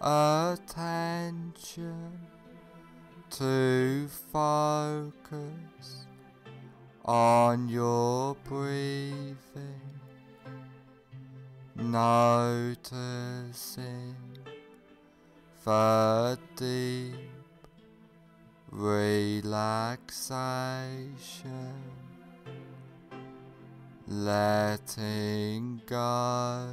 attention to focus on your breathing, noticing the deep relaxation, letting go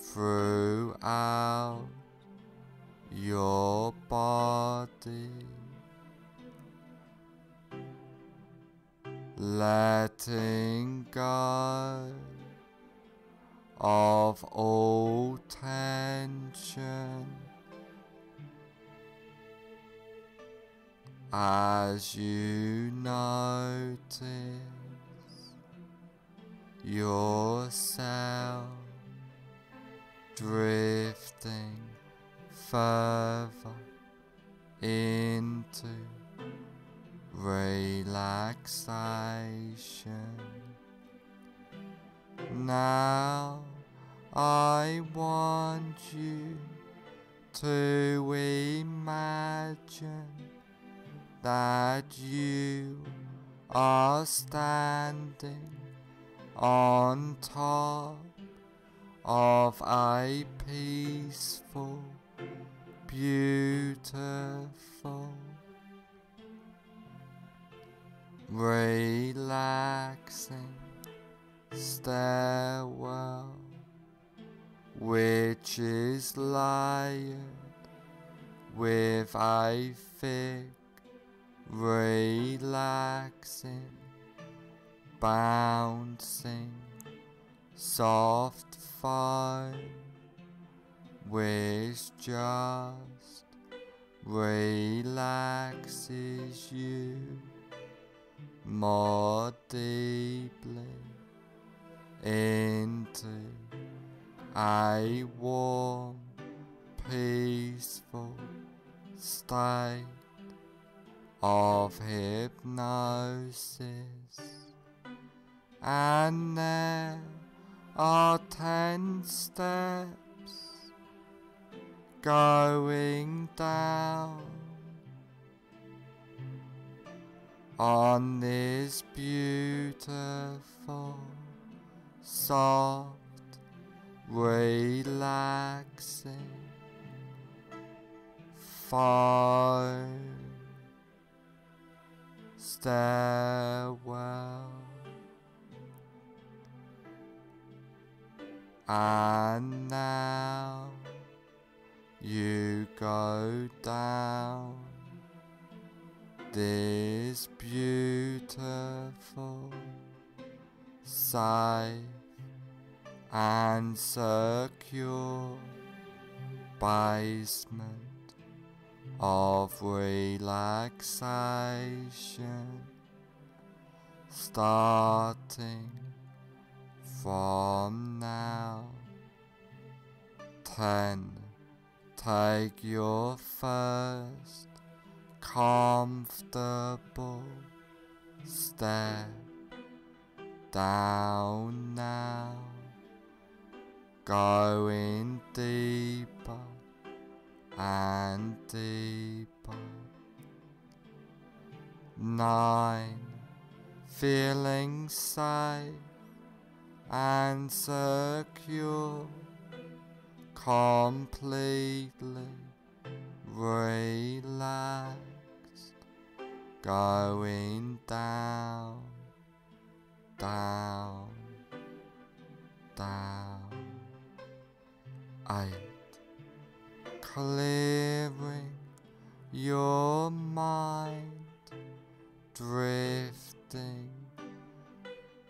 throughout your body, letting go of all tension as you notice yourself drifting further into relaxation. Now I want you to imagine that you are standing on top of a peaceful, beautiful, relaxing stairwell, which is layered with a thick, relaxing, bouncing, soft foam, which just relaxes you more deeply into a warm, peaceful state of hypnosis. And there are 10 steps going down on this beautiful, soft, relaxing foam stairwell. And now you go down this beautiful, safe and secure basement of relaxation, starting from now. 10 Take your first comfortable step down now, going deeper and deeper. 9, feeling safe and secure, completely relaxed, going down, down, down. 8, clearing your mind, drifting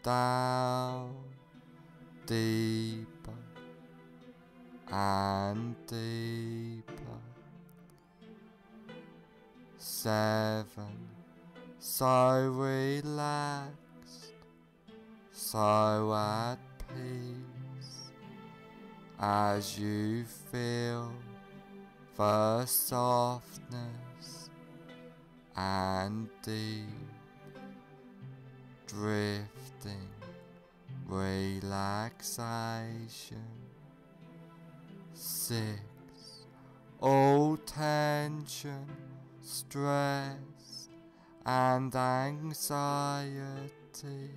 down deeper and deeper. 7, so relaxed, so at peace, as you feel the softness and deep drifting relaxation. 6, all tension, stress and anxiety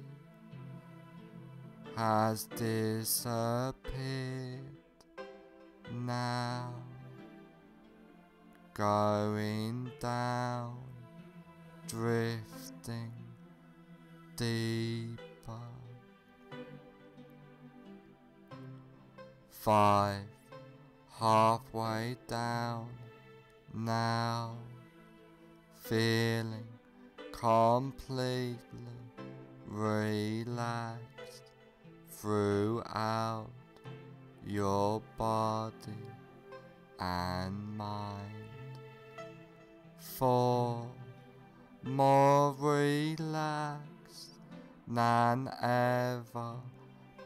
has disappeared now, going down, drifting deeper. 5, halfway down now, feeling completely relaxed throughout your body and mind. 4, more relaxed than ever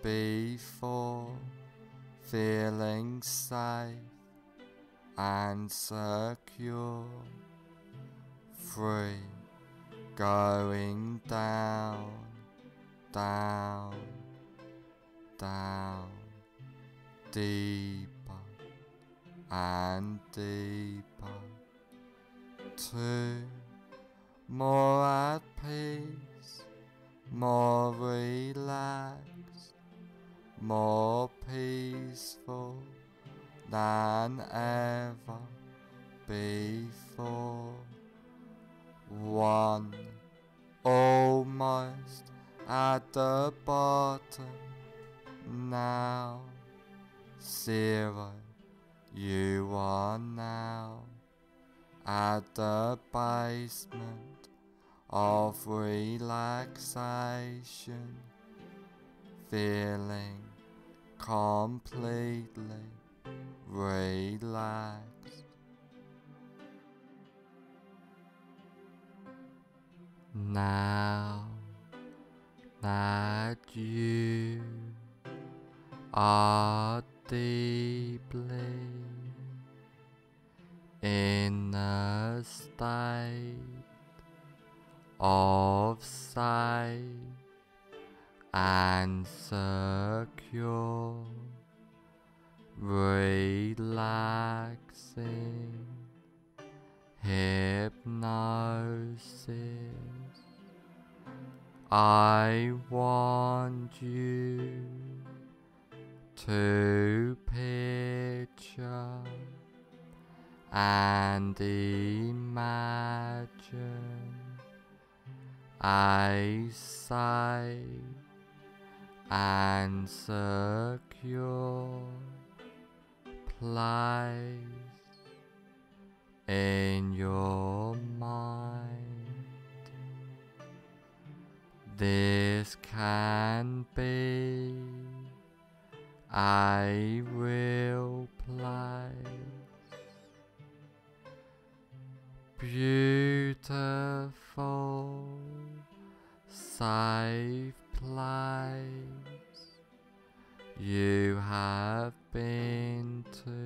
before, feeling safe and secure. 3, going down, down, down, deeper and deeper. 2, more at peace, more relaxed, more peaceful than ever before. 1, almost at the bottom now. 0, you are now at the basement of relaxation, feeling completely relaxed. Now that you are deeply in a state of safe and secure relaxing hypnosis, I want you to picture and imagine a safe and secure place in your mind. This can be a real place, beautiful, safe place you have been to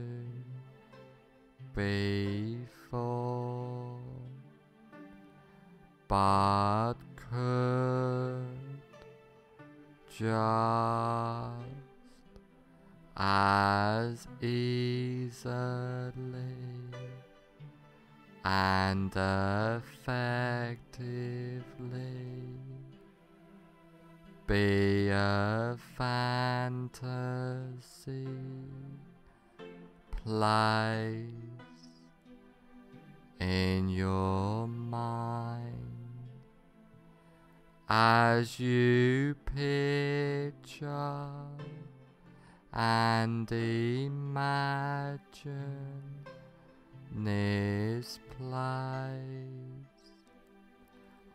faithful, but could just as easily and effectively be a fantasy place in your mind as you picture and imagine this place.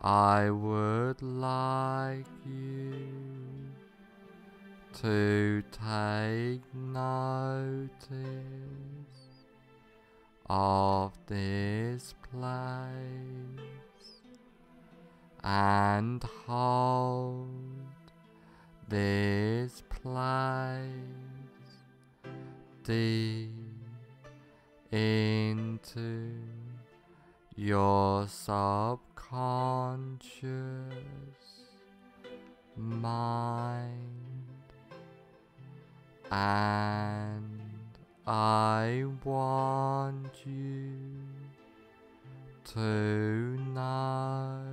I would like you to take notice of this place and hold this place deep into your subconscious mind, and I want you to know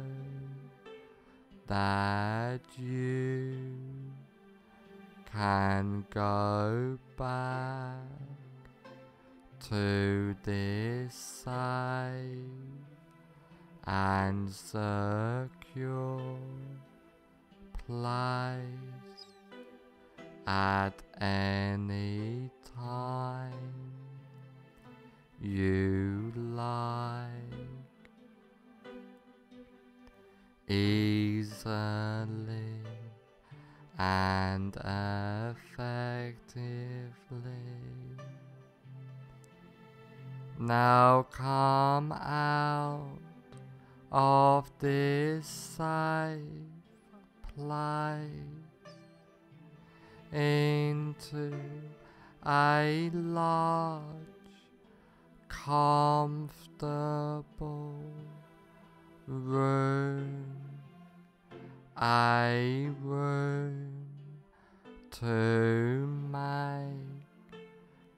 that you can go back to this side and secure place at any time you like, easily and effectively. Now come out of this safe place into a large, comfortable room, a room to make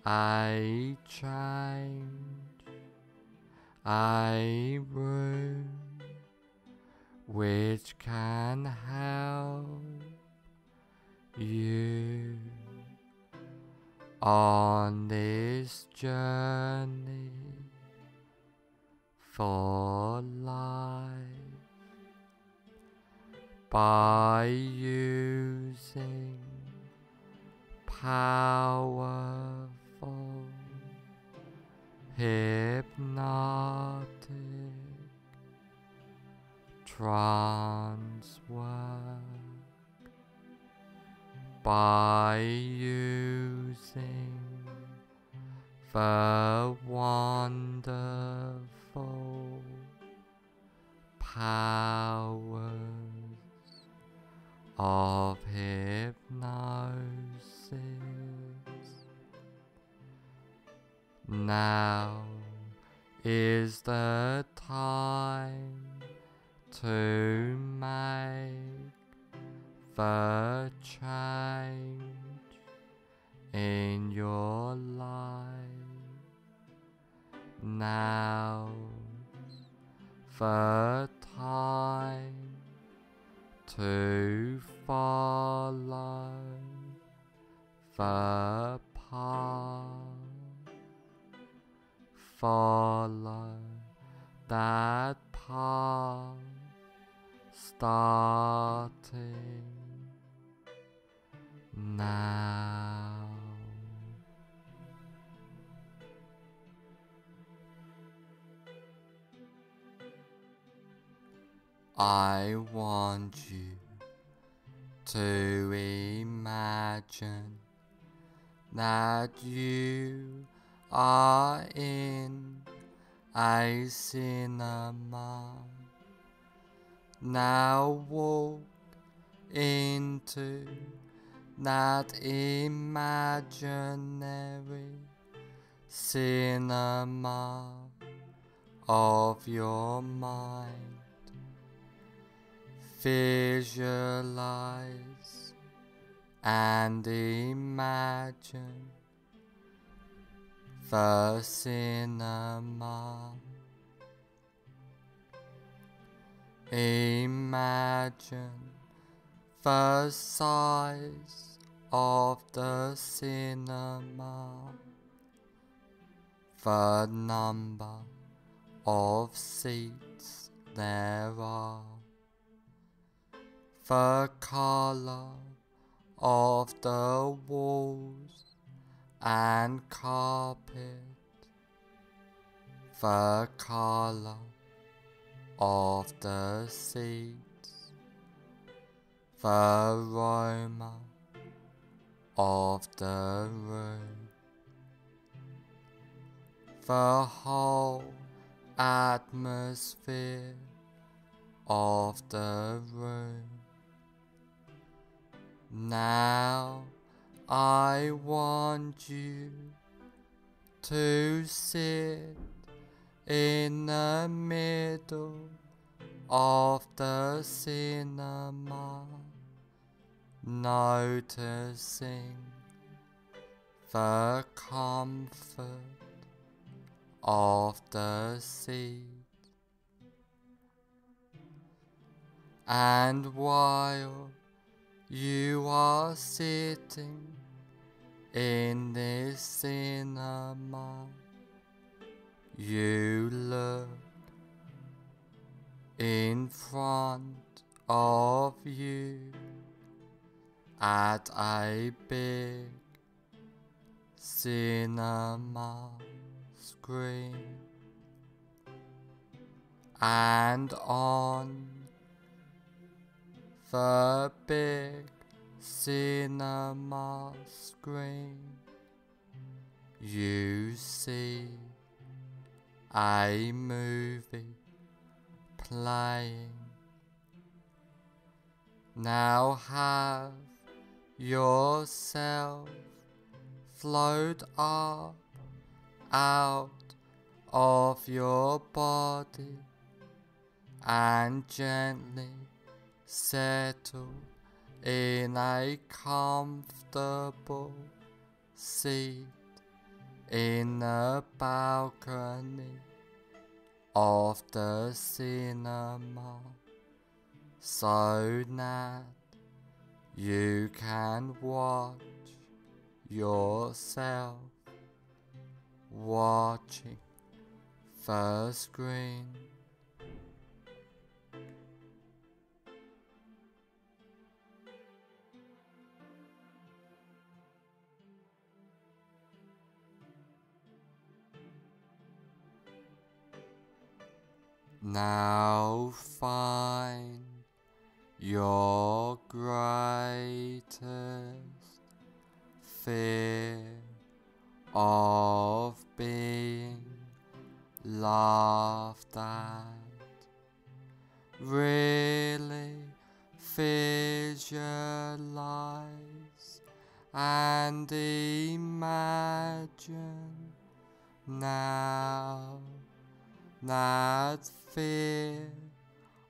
a change, a room which can help you on this journey for life by using powerful hypnotic trance work, by using the wonderful powers of hypnosis. Now is the time to make the change in your life. Now the time to follow the path, follow that path, starting now. I want you to imagine that you are in a cinema. Now walk into that imaginary cinema of your mind. Visualize and imagine the cinema. Imagine the size of the cinema, the number of seats there are, the color of the walls and carpet, the color of the seats, the aroma of the room. The whole atmosphere of the room. Now I want you to sit in the middle of the cinema, noticing the comfort of the seat, and while you are sitting in this cinema, you look in front of you at a big cinema screen, and on the big cinema screen, you see a movie playing. Now have yourself float up out of your body and gently settle in a comfortable seat in the balcony of the cinema, so that you can watch yourself watching the screen. Now find your greatest fear of being laughed at. Really visualize and imagine now that fear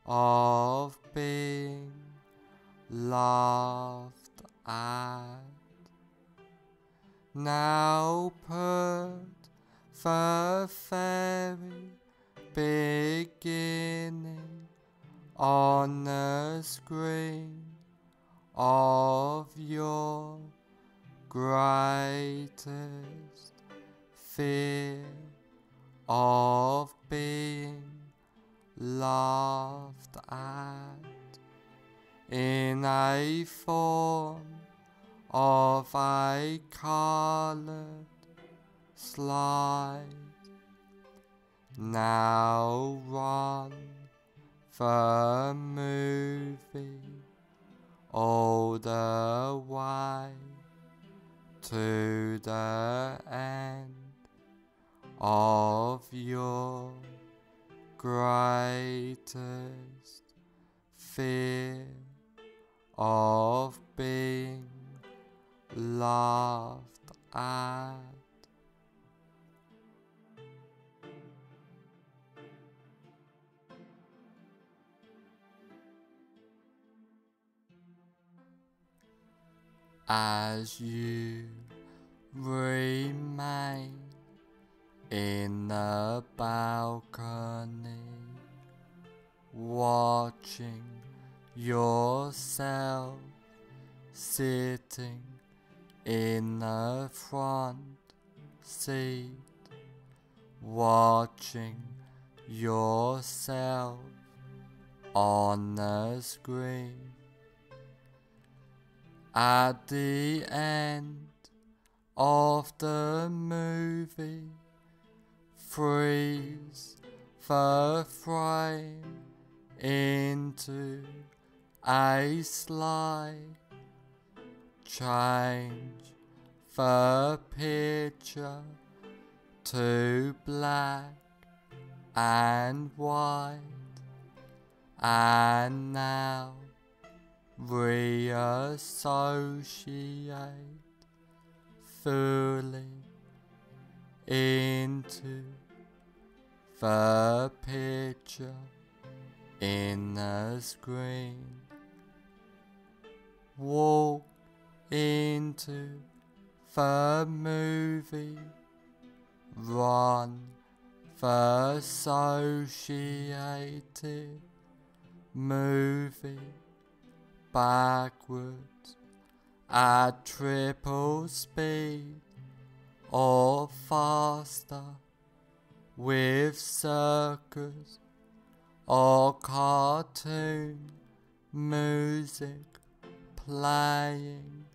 of being laughed at. Now put the very beginning on the screen of your greatest fear of being laughed at in a form of a colored slide. Now run the movie all the way to the end of your greatest fear of being laughed at. as you remain in the balcony, watching yourself sitting in the front seat, watching yourself on the screen. At the end of the movie, freeze the frame into a slide, change the picture to black and white, and now reassociate fully into the picture in the screen. Walk into the movie, run the associated movie backwards at triple speed or faster, with circus or cartoon music playing,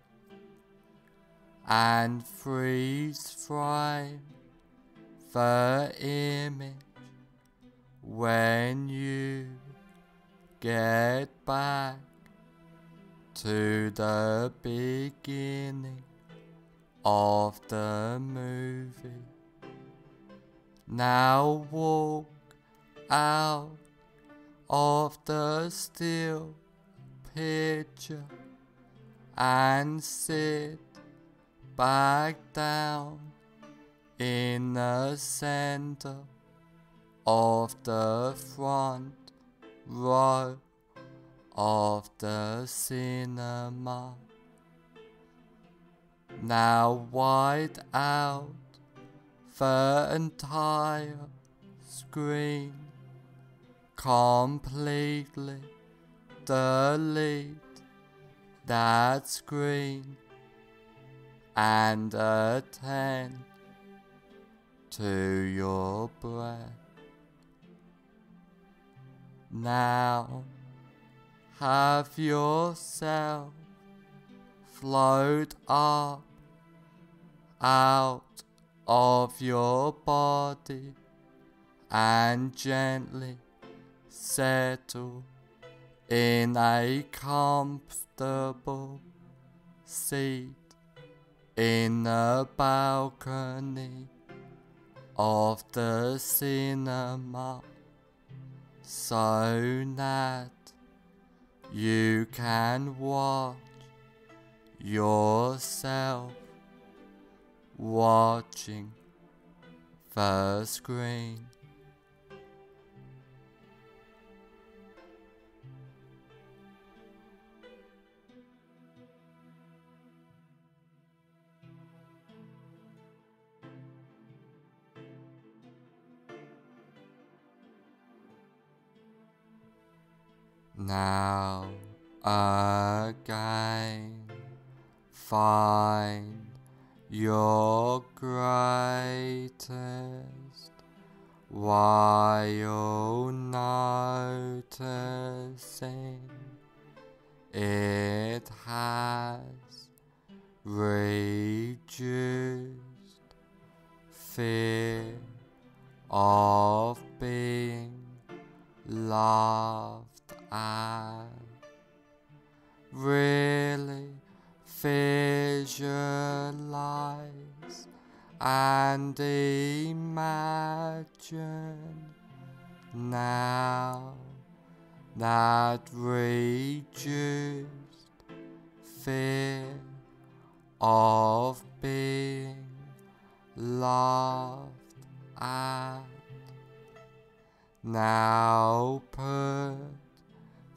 and freeze frame the image when you get back to the beginning of the movie. Now walk out of the still picture and sit back down in the center of the front row of the cinema. Now wide out the entire screen, completely delete that screen and attend to your breath. Now have yourself float up out of your body and gently settle in a comfortable seat in the balcony of the cinema, so that you can watch yourself watching the screen. Now again, find your greatest while noticing it has reduced fear of being loved at. Really visualize and imagine now that reduced fear of being loved at. Now put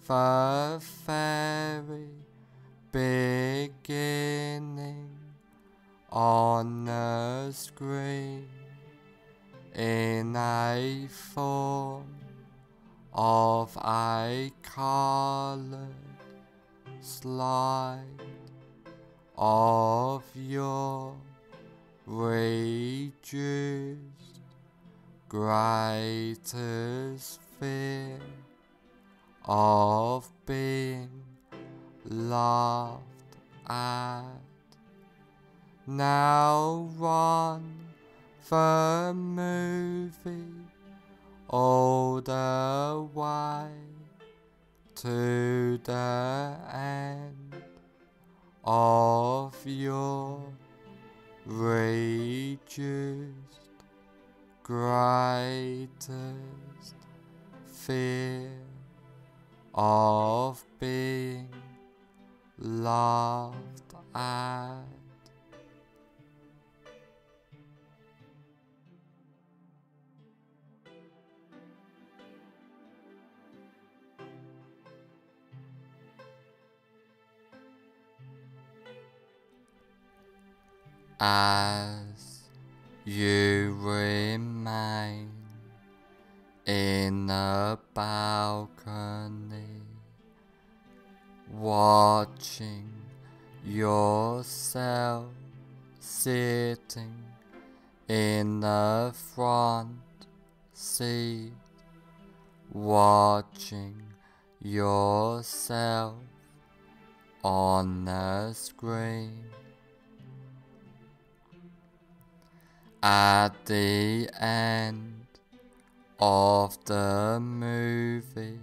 the fairy beginning on the screen in a form of a colored slide of your reduced greatest fear of being laughed at. Now run the movie all the way to the end of your reduced greatest fear of being laughed at. As you remain in the balcony, watching yourself sitting in the front seat, watching yourself on the screen. At the end of the movie,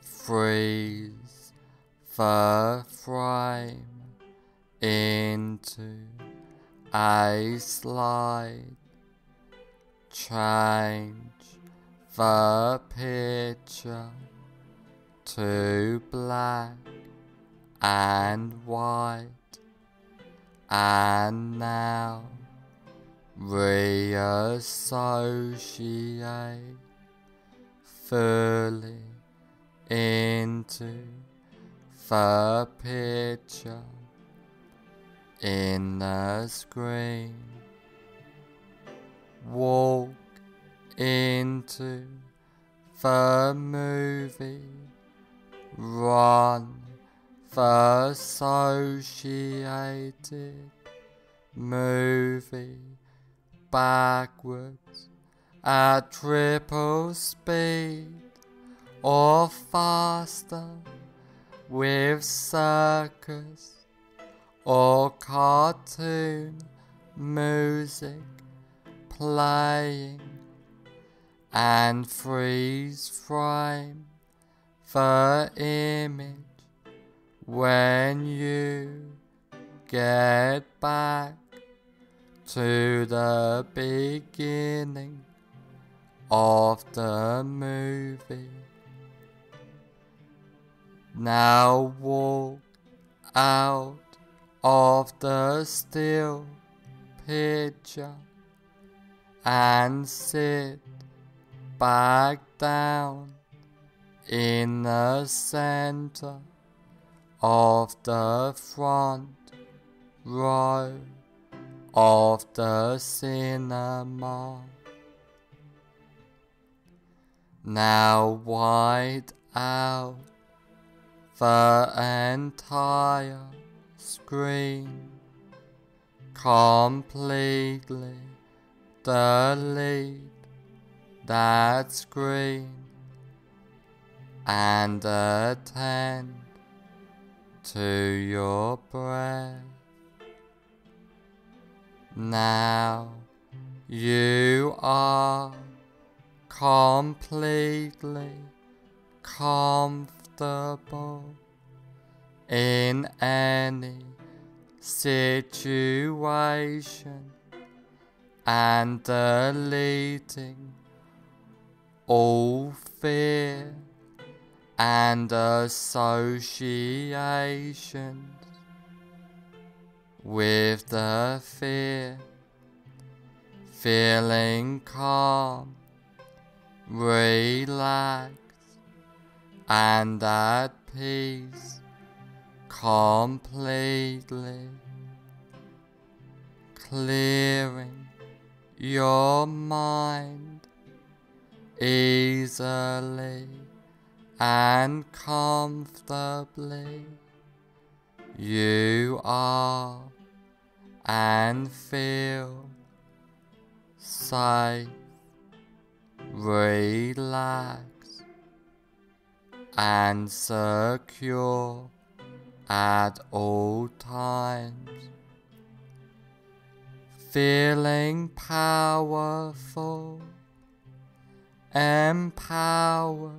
freeze the frame into a slide, change the picture to black and white, and now reassociate fully into the picture in the screen. Walk into the movie, run the associated movie backwards at triple speed or faster with circus or cartoon music playing, and freeze frame the image when you get back to the beginning of the movie. Now walk out of the still picture and sit back down in the center of the front row of the cinema. Now wide out the entire screen, completely delete that screen and attend to your breath. Now you are completely comfortable in any situation and deleting all fear and associations with the fear, feeling calm, relaxed, and at peace completely clearing your mind easily and comfortably. You are and feel safe, relaxed and secure at all times, feeling powerful, empowered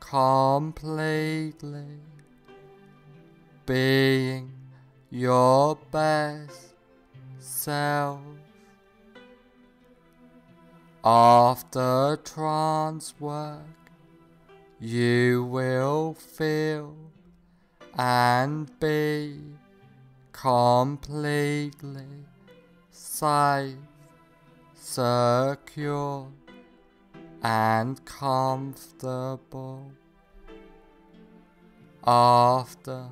completely, being your best self. After trance work, you will feel and be completely safe, secure and comfortable. After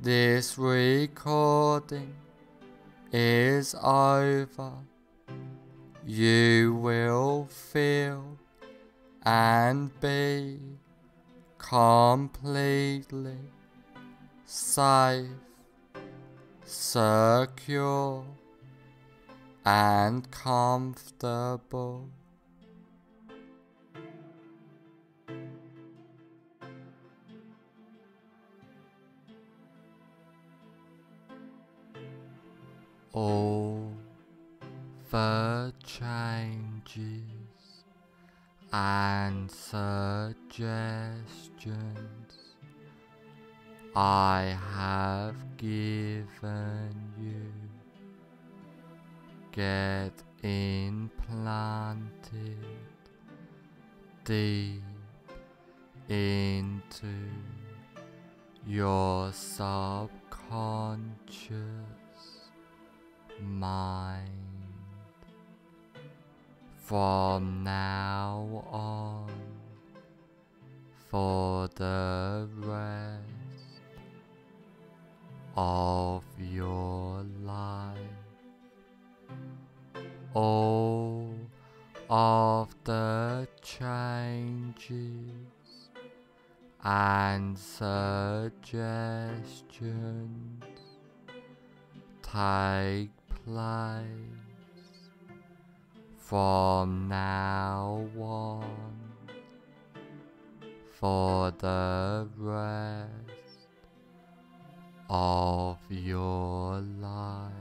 this recording is over, you will feel and be completely safe, secure and comfortable. All the changes and suggestions I have given you get implanted deep into your subconscious mind. From now on, for the rest of your life, all of the changes and suggestions take place from now on for the rest of your life.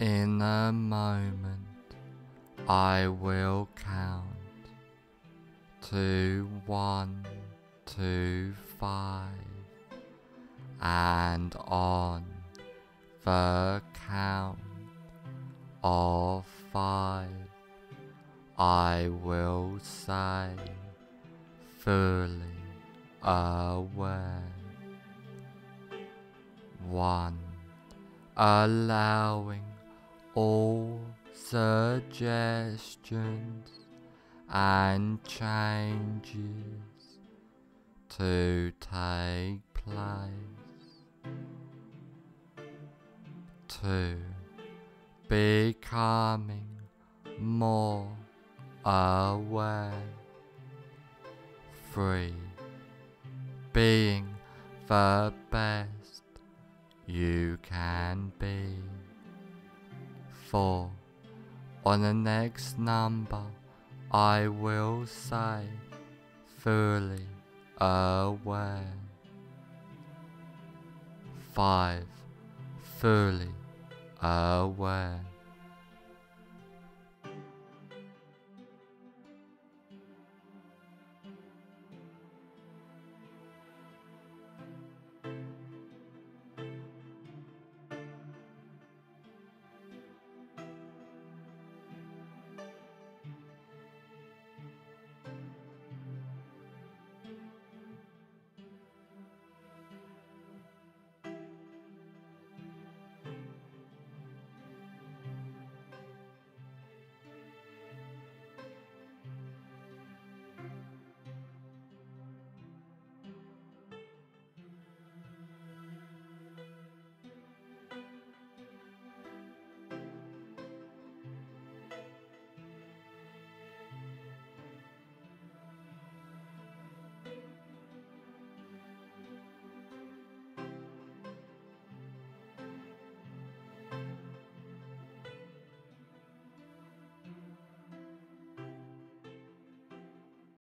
In a moment, I will count to 1 to 5, and on the count of 5, I will say, fully aware. 1. Allowing all suggestions and changes to take place. 2. Becoming more aware. 3. Being the best you can be. 4. On the next number, I will say, fully aware. 5. Fully aware.